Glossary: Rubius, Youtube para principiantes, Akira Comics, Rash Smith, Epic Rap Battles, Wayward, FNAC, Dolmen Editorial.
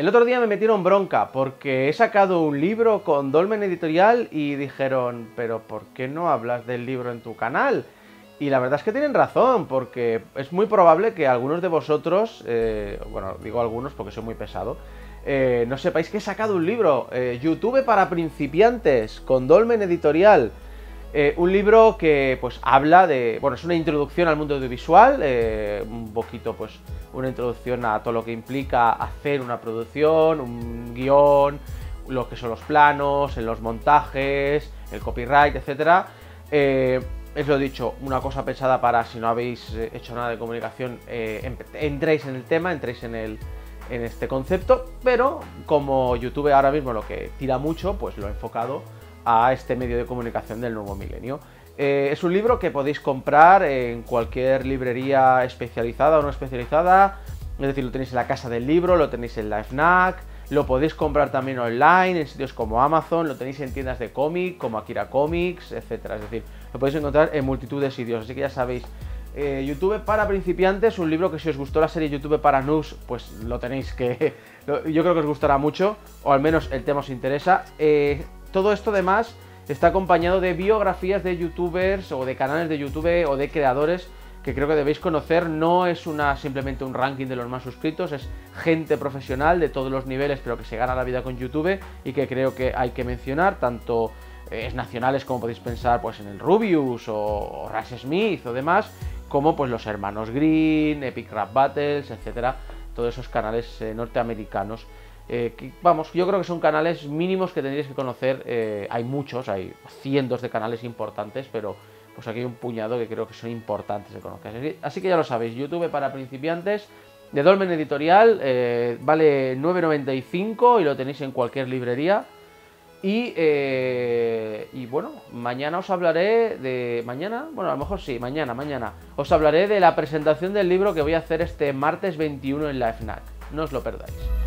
El otro día me metieron bronca porque he sacado un libro con Dolmen Editorial y dijeron, pero ¿por qué no hablas del libro en tu canal? Y la verdad es que tienen razón, porque es muy probable que algunos de vosotros, bueno, digo algunos porque soy muy pesado, no sepáis que he sacado un libro, YouTube para principiantes, con Dolmen Editorial. Un libro que pues habla de, bueno, es una introducción al mundo audiovisual, un poquito pues una introducción a todo lo que implica hacer una producción, un guión, lo que son los planos, los montajes, el copyright, etc. Es lo dicho, una cosa pensada para si no habéis hecho nada de comunicación, entréis en el tema, entréis en este concepto, pero como YouTube ahora mismo lo que tira mucho, pues lo he enfocado a este medio de comunicación del nuevo milenio. Es un libro que podéis comprar en cualquier librería especializada o no especializada, es decir, lo tenéis en la Casa del Libro, lo tenéis en la FNAC, lo podéis comprar también online en sitios como Amazon, lo tenéis en tiendas de cómic como Akira Comics, etcétera. Es decir, lo podéis encontrar en multitud de sitios, así que ya sabéis. YouTube para principiantes, un libro que si os gustó la serie YouTube para noobs, pues lo tenéis que... yo creo que os gustará mucho, o al menos el tema os interesa. Todo esto además está acompañado de biografías de youtubers o de canales de YouTube o de creadores que creo que debéis conocer. No es simplemente un ranking de los más suscritos, es gente profesional de todos los niveles, pero que se gana la vida con YouTube y que creo que hay que mencionar, tanto nacionales como podéis pensar pues en el Rubius o Rash Smith o demás, como pues los hermanos Green, Epic Rap Battles, etcétera, todos esos canales norteamericanos. Que, vamos, yo creo que son canales mínimos que tendréis que conocer. Hay muchos, hay cientos de canales importantes, pero pues aquí hay un puñado que creo que son importantes de conocer. Así que ya lo sabéis, YouTube para principiantes de Dolmen Editorial, vale 9,95 y lo tenéis en cualquier librería. Y bueno, mañana os hablaré de... ¿Mañana? Bueno, a lo mejor sí, mañana. Os hablaré de la presentación del libro que voy a hacer este martes 21 en la FNAC. No os lo perdáis.